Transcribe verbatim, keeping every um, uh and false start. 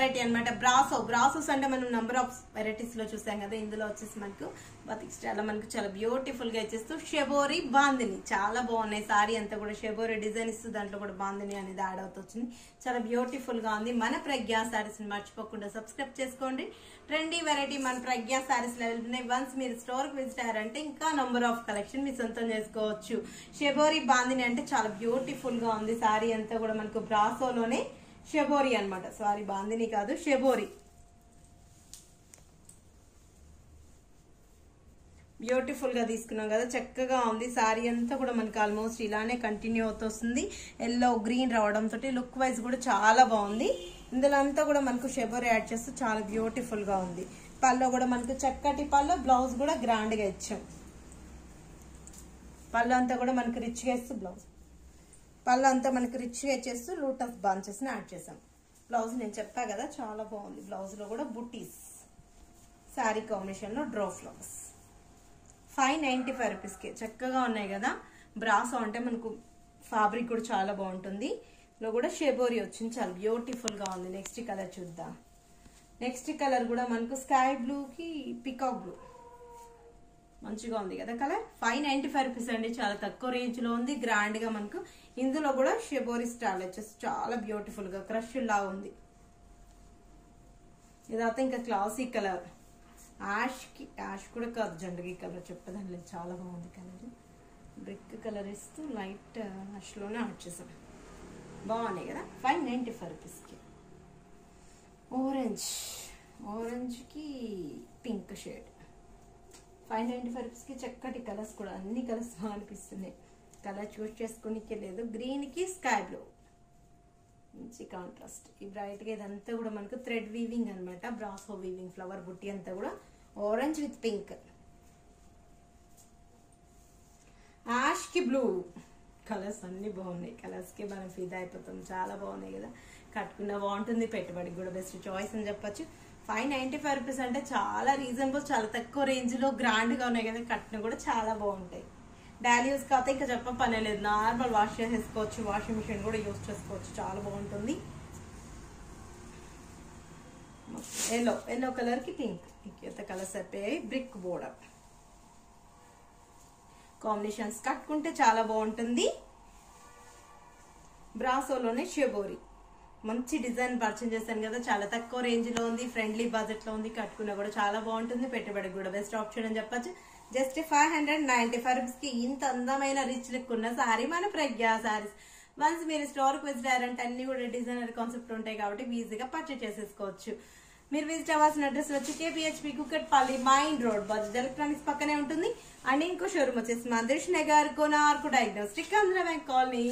variety अन्नमाट ब्रासो brassos अंटे मन number of varieties लो चूसाम कदा इंदुलो वच्चेसी मनकु बतिक्स्टाइल मनकु చాలా బ్యూటిఫుల్ గా ఇచ్చేస్తూ షెబోరీ బాందిని చాలా బాగున్నాయి సారీ అంతా కూడా షెబోరీ డిజైన్ ఇస్తూ దాంట్లో కూడా బాందిని అనేది యాడ్ అవుతొచ్చింది చాలా బ్యూటిఫుల్ గా ఉంది మన ప్రజ్ఞా సారీస్ ని మర్చిపోకుండా సబ్స్క్రైబ్ చేసుకోండి ట్రెండీ వెరైటీ మన ప్రజ్ఞా సారీస్ లెవెల్ ని వన్స్ మీరు స్టోర్ కి విజిట్ అయ్యారంటే ఇంకా నంబర్ ఆఫ్ కలెక్షన్ మీ సొంతం చేసుకోవచ్చు షెబోరీ బాందిని అంటే చాలా బ్యూటిఫుల్ గా ఉంది సారీ అంతా కూడా మనకు బ్రాసో లోనే షెబోరీ అన్నమాట సారీ బాందిని కాదు షెబోరీ బ్యూటిఫుల్ గా తీసుకున్నాం కదా చక్కగా ఉంది సారీ అంతా కూడా మనకి ఆల్మోస్ట్ ఇలానే కంటిన్యూ అవుతోస్తుంది yellow green రావడం తోటి లుక్ వైస్ కూడా చాలా బాగుంది ఇందులో అంతా కూడా మనకు షెబోరీ యాడ్ చేస్తూ చాలా బ్యూటిఫుల్ గా ఉంది పల్లో కూడా మనకు చక్కటి పల్లో బ్లౌజ్ కూడా గ్రాండ్ గా ఇచ్చాం పల్లో అంతా కూడా మనకు రిచ్ గా ఇస్తూ బ్లౌజ్ పల్లో అంతా మనకు రిచ్ గా చేస్తూ లోటస్ బంచెస్ ని యాడ్ చేసాం బ్లౌజ్ నేను చెప్పా కదా చాలా బాగుంది బ్లౌజ్ లో కూడా బుటీస్ సారీ కాంబినేషన్ లో డ్రా ఫ్లవర్స్ फाइव नयी फाइव रूपीस के चक्कगा उन्नाई कदा ब्रासो अंटे मनकु फैब्रिक कूडा चाला बागुंटुंदी इल्लो कूडा शेबोरी वच्चिंदी चाला ब्यूटीफुल गा उंदी नेक्स्ट कलर चूद्दाम नेक्स्ट कलर कूडा मनकु स्काई ब्लू की पिकाक ब्लू मंचिगा उंदी कदा colour five ninety five rupees अंडी चाला तक्कुव रेंज लो उंदी ग्रांड गा मनकु इंदुलो कूडा शेबोरी स्टाइल वच्चेसी चाला ब्यूटीफुल गा क्रश ला उंदी इदंता इंका क्लासिक कलर ऐश की ऐश कूडा कादु जनरल कलर चेप्पदंले चाला बागुंदी कलर ब्रिक कलर इस्तू लाइट ऐश लोने యాడ్ చేసాం బాగున్నాయి కదా फाइव नाइंटी फाइव రూపీస్ కి ఆరెంజ్ ఆరెంజ్ కి pink shade five ninety five rupees కి చక్కటి కలర్స్ కూడా అన్ని కలర్స్ అనిపిస్తున్నాయి కలర్ చూస్ చేసుకోనికే లేదు గ్రీన్ కి స్కై బ్లూ మంచి కాంట్రాస్ట్ ఈ బ్రైట్ గా ఇదంతా కూడా మనకు థ్రెడ్ వీవింగ్ అన్నమాట బ్రాసో వీవింగ్ ఫ్లవర్ బుట్టి అంతా కూడా ఆరెంజ్ విత్ పింక్ యాష్ కి బ్లూ కలర్స్ అన్ని బాగున్నాయి కలర్స్ కి మనం ఫిదా అయిపోతాం చాలా బాగున్నాయి కదా కట్టుకున్నా బాగుంటుంది పెట్టుబడికి కూడా బెస్ట్ చాయిస్ అని చెప్పొచ్చు फाइव नाइंटी फाइव రూపాయస్ అంటే చాలా రీజనబుల్ చాలా తక్కువ రేంజ్ లో గ్రాండ్ గా ఉన్నాయి కదా కట్టిన కూడా చాలా బాగుంటాయి డైలీ యూస్ కాకపోతే ఇంకా చెప్ప పనే లేదు నార్మల్ వాష్ చేసుకోవచ్చు వాషింగ్ మిషన్ కూడా యూస్ చేసుకోవచ్చు చాలా బాగుంటుంది ఎల్లో ఎల్లో కలర్ కి పింక్ ఇంకేత కలర్స్ అయిపోయాయి బ్రిక్ బోర్డర్ కాంబినేషన్స్ కట్టుకుంటే చాలా బాగుంటుంది బ్రాసోలోనే షెబోరీ మంచి డిజైన్ పర్చేజ్ చేశాను కదా చాలా తక్కువ రేంజ్ లో ఉంది ఫ్రెండ్లీ బడ్జెట్ లో ఉంది కట్టుకున్నా కూడా చాలా బాగుంటుంది పెట్టుబడికి కూడా బెస్ట్ ఆప్షన్ అని చెప్పొచ్చు just five hundred ninety five rupees కి ఇంత అందమైన రిచ్ లుక్ ఉన్న సారీ మన ప్రజ్ఞా సారీస్ వన్స్ మీరు స్టోర్ కి విజిట్ అయ్యారంటే అన్ని కూడా డిజైనర్ కాన్సెప్ట్ ఉంటాయి కాబట్టి ఈజీగా పర్చేజ్ చేసేసుకోవచ్చు మీరు విజిట్ అవ్వాల్సిన అడ్రస్ వచ్చి KPHB Kukatpally main road Bajaj electronics పక్కనే ఉంటుంది అండ్ ఇంకో షోరూమ్ వచ్చేసి మందిష్ నగర్ Konark diagnostic Andhra bank colony